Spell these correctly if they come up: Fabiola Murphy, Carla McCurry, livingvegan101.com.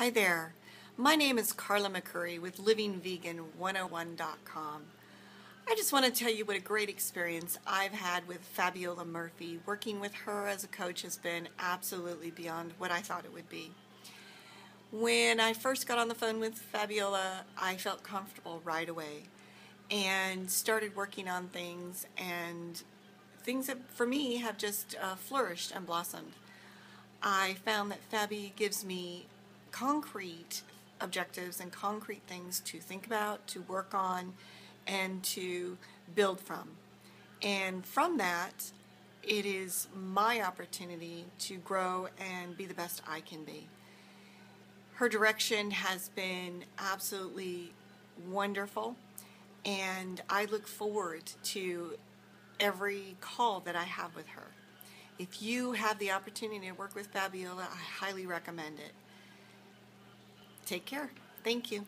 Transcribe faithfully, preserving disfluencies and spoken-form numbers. Hi there, my name is Carla McCurry with living vegan one oh one dot com. I just want to tell you what a great experience I've had with Fabiola Murphy. Working with her as a coach has been absolutely beyond what I thought it would be. When I first got on the phone with Fabiola, I felt comfortable right away and started working on things, and things that for me have just uh, flourished and blossomed. I found that Fabi gives me concrete objectives and concrete things to think about, to work on, and to build from. And from that, it is my opportunity to grow and be the best I can be. Her direction has been absolutely wonderful, and I look forward to every call that I have with her. If you have the opportunity to work with Fabiola, I highly recommend it. Take care. Thank you.